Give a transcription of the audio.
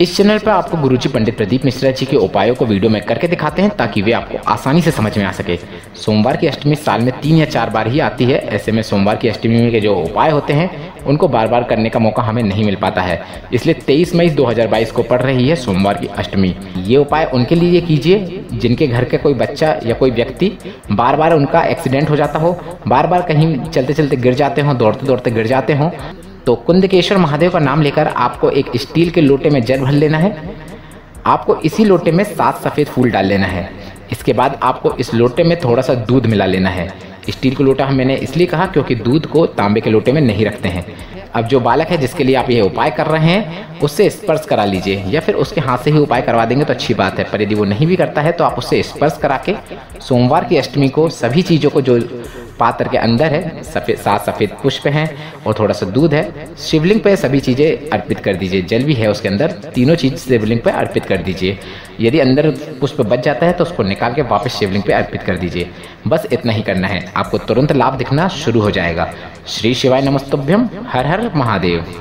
इस चैनल पर आपको गुरुजी पंडित प्रदीप मिश्रा जी के उपायों को वीडियो में करके दिखाते हैं ताकि वे आपको आसानी से समझ में आ सके। सोमवार की अष्टमी साल में 3 या 4 बार ही आती है, ऐसे में सोमवार की अष्टमी के जो उपाय होते हैं उनको बार बार करने का मौका हमें नहीं मिल पाता है, इसलिए 23 मई 2022 को पड़ रही है सोमवार की अष्टमी। ये उपाय उनके लिए कीजिए जिनके घर का कोई बच्चा या कोई व्यक्ति बार बार उनका एक्सीडेंट हो जाता हो, बार बार कहीं चलते चलते गिर जाते हों, दौड़ते दौड़ते गिर जाते हों। तो कुंडकेश्वर महादेव का नाम लेकर आपको एक स्टील के लोटे में जल भर लेना है। आपको इसी लोटे में 7 सफ़ेद फूल डाल लेना है। इसके बाद आपको इस लोटे में थोड़ा सा दूध मिला लेना है। स्टील का लोटा मैंने इसलिए कहा क्योंकि दूध को तांबे के लोटे में नहीं रखते हैं। अब जो बालक है जिसके लिए आप ये उपाय कर रहे हैं उससे स्पर्श करा लीजिए या फिर उसके हाथ से ही उपाय करवा देंगे तो अच्छी बात है, पर यदि वो नहीं भी करता है तो आप उससे स्पर्श करा के सोमवार की अष्टमी को सभी चीज़ों को जो पात्र के अंदर है, 7 सफ़ेद पुष्प हैं और थोड़ा सा दूध है, शिवलिंग पर सभी चीज़ें अर्पित कर दीजिए। जल भी है उसके अंदर, तीनों चीज़ शिवलिंग पर अर्पित कर दीजिए। यदि अंदर पुष्प बच जाता है तो उसको निकाल के वापस शिवलिंग पर अर्पित कर दीजिए। बस इतना ही करना है, आपको तुरंत लाभ दिखना शुरू हो जाएगा। श्री शिवाय नमस्तुभ्यम। हर हर महादेव।